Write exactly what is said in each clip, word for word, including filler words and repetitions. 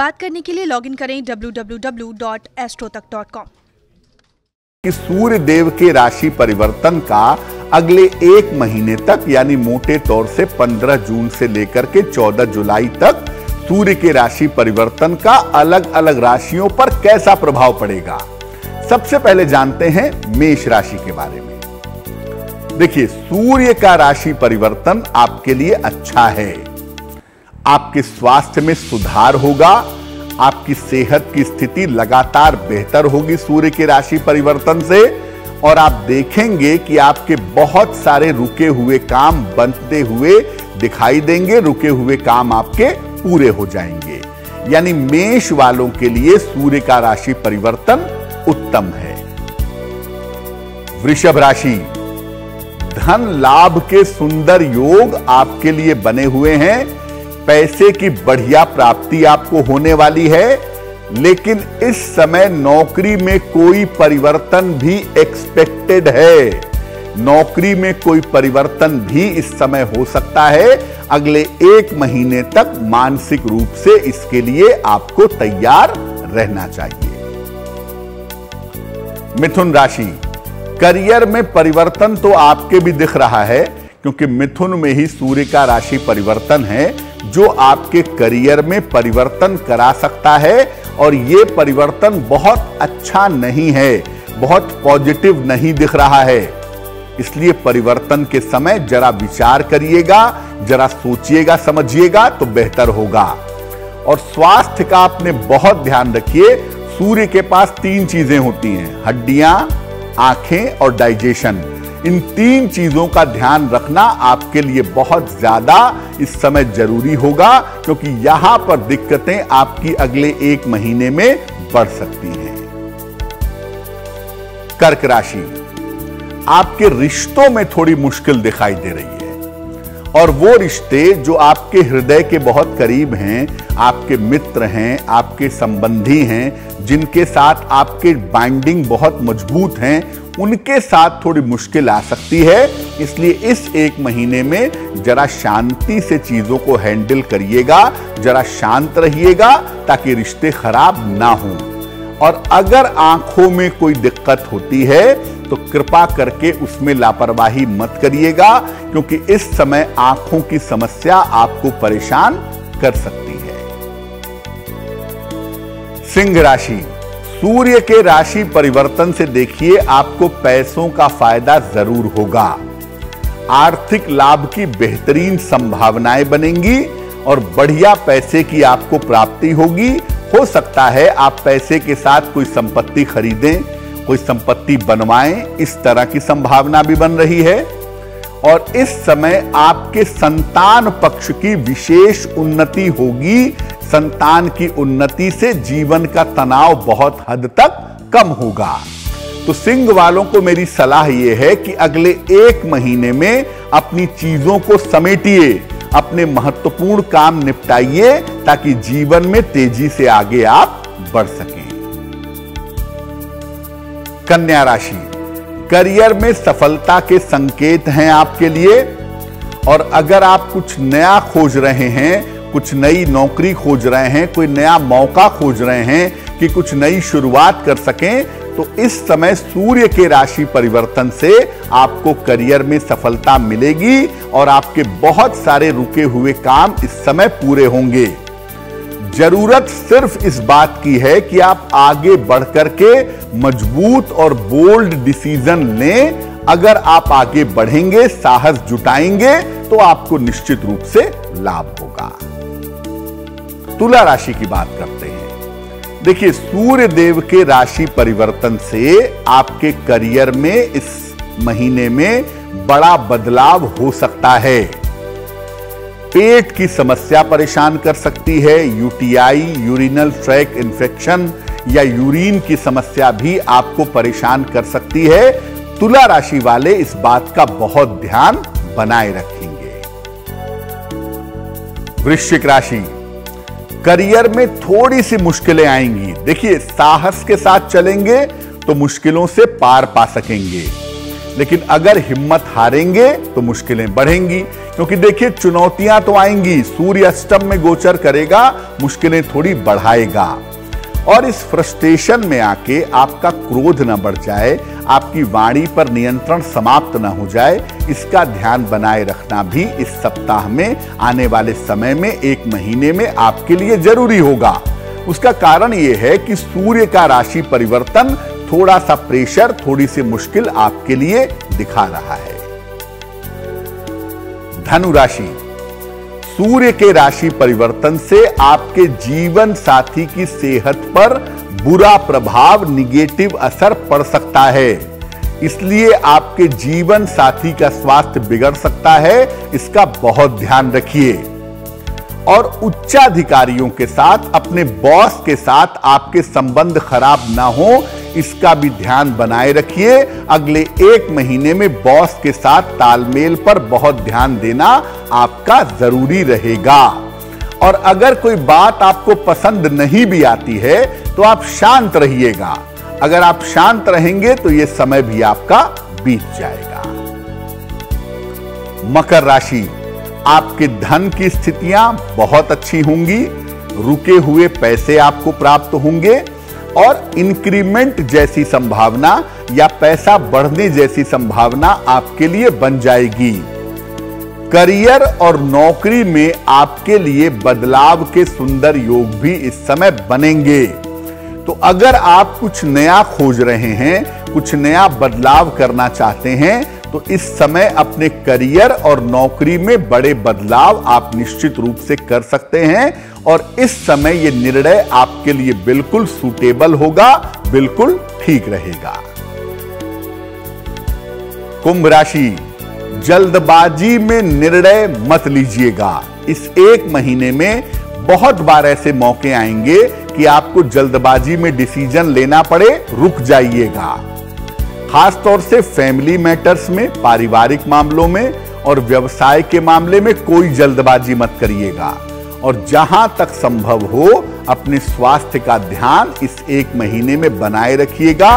बात करने के लिए लॉगिन करें W W W dot Astrotalk dot com. Surya Dev के राशि परिवर्तन का अगले एक महीने तक यानी मोटे तौर से पंद्रह जून से लेकर के चौदह जुलाई तक सूर्य के राशि परिवर्तन का अलग अलग राशियों पर कैसा प्रभाव पड़ेगा। सबसे पहले जानते हैं मेष राशि के बारे में। देखिए, सूर्य का राशि परिवर्तन आपके लिए अच्छा है। आपके स्वास्थ्य में सुधार होगा, आपकी सेहत की स्थिति लगातार बेहतर होगी सूर्य के राशि परिवर्तन से, और आप देखेंगे कि आपके बहुत सारे रुके हुए काम बनते हुए दिखाई देंगे, रुके हुए काम आपके पूरे हो जाएंगे। यानी मेष वालों के लिए सूर्य का राशि परिवर्तन उत्तम है। वृषभ राशि, धन लाभ के सुंदर योग आपके लिए बने हुए हैं। पैसे की बढ़िया प्राप्ति आपको होने वाली है, लेकिन इस समय नौकरी में कोई परिवर्तन भी एक्सपेक्टेड है। नौकरी में कोई परिवर्तन भी इस समय हो सकता है। अगले एक महीने तक मानसिक रूप से इसके लिए आपको तैयार रहना चाहिए। मिथुन राशि, करियर में परिवर्तन तो आपके भी दिख रहा है, क्योंकि मिथुन में ही सूर्य का राशि परिवर्तन है जो आपके करियर में परिवर्तन करा सकता है, और ये परिवर्तन बहुत अच्छा नहीं है, बहुत पॉजिटिव नहीं दिख रहा है। इसलिए परिवर्तन के समय जरा विचार करिएगा, जरा सोचिएगा, समझिएगा तो बेहतर होगा। और स्वास्थ्य का आपने बहुत ध्यान रखिए। सूर्य के पास तीन चीजें होती हैं, हड्डियां, आंखें और डाइजेशन। इन तीन चीजों का ध्यान रखना आपके लिए बहुत ज्यादा इस समय जरूरी होगा, क्योंकि यहां पर दिक्कतें आपकी अगले एक महीने में बढ़ सकती हैं। कर्क राशि, आपके रिश्तों में थोड़ी मुश्किल दिखाई दे रही है, और वो रिश्ते जो आपके हृदय के बहुत करीब हैं, आपके मित्र हैं, आपके संबंधी हैं, जिनके साथ आपके बाइंडिंग बहुत मजबूत हैं, उनके साथ थोड़ी मुश्किल आ सकती है। इसलिए इस एक महीने में जरा शांति से चीजों को हैंडल करिएगा, जरा शांत रहिएगा ताकि रिश्ते खराब ना हों। और अगर आंखों में कोई दिक्कत होती है तो कृपा करके उसमें लापरवाही मत करिएगा, क्योंकि इस समय आंखों की समस्या आपको परेशान कर सकती है। सिंह राशि, सूर्य के राशि परिवर्तन से देखिए आपको पैसों का फायदा जरूर होगा। आर्थिक लाभ की बेहतरीन संभावनाएं बनेंगी और बढ़िया पैसे की आपको प्राप्ति होगी। हो सकता है आप पैसे के साथ कोई संपत्ति खरीदें, कोई संपत्ति बनवाएं, इस तरह की संभावना भी बन रही है। और इस समय आपके संतान पक्ष की विशेष उन्नति होगी। संतान की उन्नति से जीवन का तनाव बहुत हद तक कम होगा। तो सिंह वालों को मेरी सलाह यह है कि अगले एक महीने में अपनी चीजों को समेटिए, अपने महत्वपूर्ण काम निपटाइए, ताकि जीवन में तेजी से आगे आप बढ़ सकें। कन्या राशि, करियर में सफलता के संकेत हैं आपके लिए, और अगर आप कुछ नया खोज रहे हैं, कुछ नई नौकरी खोज रहे हैं, कोई नया मौका खोज रहे हैं कि कुछ नई शुरुआत कर सकें, तो इस समय सूर्य के राशि परिवर्तन से आपको करियर में सफलता मिलेगी और आपके बहुत सारे रुके हुए काम इस समय पूरे होंगे। जरूरत सिर्फ इस बात की है कि आप आगे बढ़कर के मजबूत और बोल्ड डिसीजन लें। अगर आप आगे बढ़ेंगे, साहस जुटाएंगे तो आपको निश्चित रूप से लाभ होगा। तुला राशि की बात करते हैं। देखिए, सूर्य देव के राशि परिवर्तन से आपके करियर में इस महीने में बड़ा बदलाव हो सकता है। पेट की समस्या परेशान कर सकती है। यूटीआई, यूरिनल ट्रैक इन्फेक्शन या यूरिन की समस्या भी आपको परेशान कर सकती है। तुला राशि वाले इस बात का बहुत ध्यान बनाए रखेंगे। वृश्चिक राशि, करियर में थोड़ी सी मुश्किलें आएंगी। देखिए, साहस के साथ चलेंगे तो मुश्किलों से पार पा सकेंगे, लेकिन अगर हिम्मत हारेंगे तो मुश्किलें बढ़ेंगी, क्योंकि देखिए चुनौतियां तो आएंगी। सूर्य अष्टम में गोचर करेगा, मुश्किलें थोड़ी बढ़ाएगा। और इस फ्रस्ट्रेशन में आके आपका क्रोध न बढ़ जाए, आपकी वाणी पर नियंत्रण समाप्त न हो जाए, इसका ध्यान बनाए रखना भी इस सप्ताह में, आने वाले समय में, एक महीने में आपके लिए जरूरी होगा। उसका कारण यह है कि सूर्य का राशि परिवर्तन थोड़ा सा प्रेशर, थोड़ी सी मुश्किल आपके लिए दिखा रहा है। धनु राशि, सूर्य के राशि परिवर्तन से आपके जीवन साथी की सेहत पर बुरा प्रभाव, निगेटिव असर पड़ सकता है, इसलिए आपके जीवन साथी का स्वास्थ्य बिगड़ सकता है, इसका बहुत ध्यान रखिए। और उच्चाधिकारियों के साथ, अपने बॉस के साथ आपके संबंध खराब ना हो, इसका भी ध्यान बनाए रखिए। अगले एक महीने में बॉस के साथ तालमेल पर बहुत ध्यान देना आपका जरूरी रहेगा। और अगर कोई बात आपको पसंद नहीं भी आती है तो आप शांत रहिएगा। अगर आप शांत रहेंगे तो यह समय भी आपका बीत जाएगा। मकर राशि, आपके धन की स्थितियां बहुत अच्छी होंगी, रुके हुए पैसे आपको प्राप्त होंगे और इंक्रीमेंट जैसी संभावना या पैसा बढ़ने जैसी संभावना आपके लिए बन जाएगी। करियर और नौकरी में आपके लिए बदलाव के सुंदर योग भी इस समय बनेंगे। तो अगर आप कुछ नया खोज रहे हैं, कुछ नया बदलाव करना चाहते हैं, तो इस समय अपने करियर और नौकरी में बड़े बदलाव आप निश्चित रूप से कर सकते हैं। और इस समय यह निर्णय आपके लिए बिल्कुल सूटेबल होगा, बिल्कुल ठीक रहेगा। कुंभ राशि, जल्दबाजी में निर्णय मत लीजिएगा। इस एक महीने में बहुत बार ऐसे मौके आएंगे कि आपको जल्दबाजी में डिसीजन लेना पड़े, रुक जाइएगा। खासतौर से फैमिली मैटर्स में, पारिवारिक मामलों में और व्यवसाय के मामले में कोई जल्दबाजी मत करिएगा। और जहां तक संभव हो अपने स्वास्थ्य का ध्यान इस एक महीने में बनाए रखिएगा।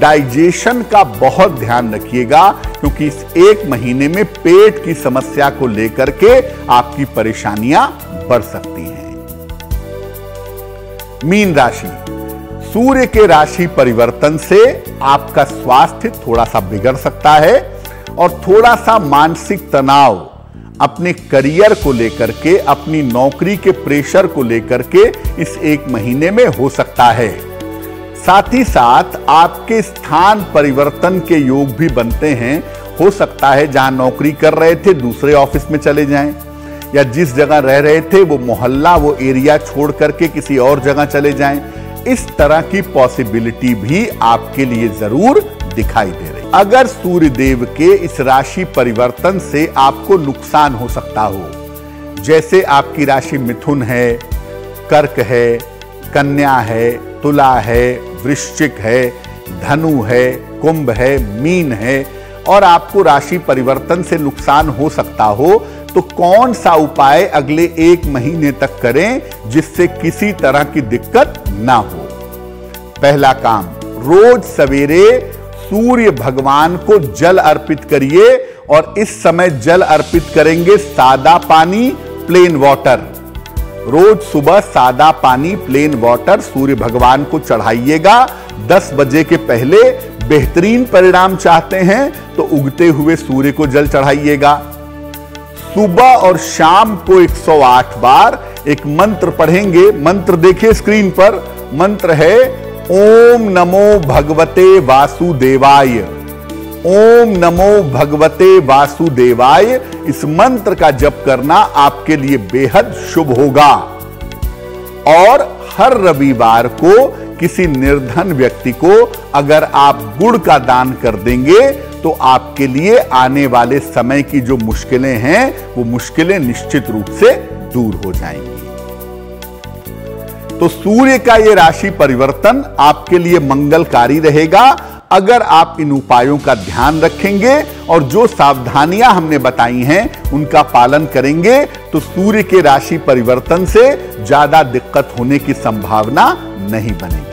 डाइजेशन का बहुत ध्यान रखिएगा, क्योंकि इस एक महीने में पेट की समस्या को लेकर के आपकी परेशानियां बढ़ सकती हैं। मीन राशि, सूर्य के राशि परिवर्तन से आपका स्वास्थ्य थोड़ा सा बिगड़ सकता है और थोड़ा सा मानसिक तनाव अपने करियर को लेकर के, अपनी नौकरी के प्रेशर को लेकर के इस एक महीने में हो सकता है। साथ ही साथ आपके स्थान परिवर्तन के योग भी बनते हैं। हो सकता है जहां नौकरी कर रहे थे दूसरे ऑफिस में चले जाएं, या जिस जगह रह रहे थे वो मोहल्ला, वो एरिया छोड़ करके किसी और जगह चले जाएं। इस तरह की पॉसिबिलिटी भी आपके लिए जरूर दिखाई दे रही। अगर सूर्य देव के इस राशि परिवर्तन से आपको नुकसान हो सकता हो, जैसे आपकी राशि मिथुन है, कर्क है, कन्या है, तुला है, वृश्चिक है, धनु है, कुंभ है, मीन है, और आपको राशि परिवर्तन से नुकसान हो सकता हो, तो कौन सा उपाय अगले एक महीने तक करें जिससे किसी तरह की दिक्कत ना हो। पहला काम, रोज सवेरे सूर्य भगवान को जल अर्पित करिए। और इस समय जल अर्पित करेंगे सादा पानी, प्लेन वाटर। रोज सुबह सादा पानी, प्लेन वाटर सूर्य भगवान को चढ़ाइएगा दस बजे के पहले। बेहतरीन परिणाम चाहते हैं तो उगते हुए सूर्य को जल चढ़ाइएगा। सुबह और शाम को एक सौ आठ बार एक मंत्र पढ़ेंगे। मंत्र देखिए स्क्रीन पर, मंत्र है ओम नमो भगवते वासुदेवाय। ओम नमो भगवते वासुदेवाय, इस मंत्र का जप करना आपके लिए बेहद शुभ होगा। और हर रविवार को किसी निर्धन व्यक्ति को अगर आप गुड़ का दान कर देंगे तो आपके लिए आने वाले समय की जो मुश्किलें हैं वो मुश्किलें निश्चित रूप से दूर हो जाएंगी। तो सूर्य का यह राशि परिवर्तन आपके लिए मंगलकारी रहेगा अगर आप इन उपायों का ध्यान रखेंगे और जो सावधानियां हमने बताई हैं उनका पालन करेंगे, तो सूर्य के राशि परिवर्तन से ज्यादा दिक्कत होने की संभावना नहीं बनेगी।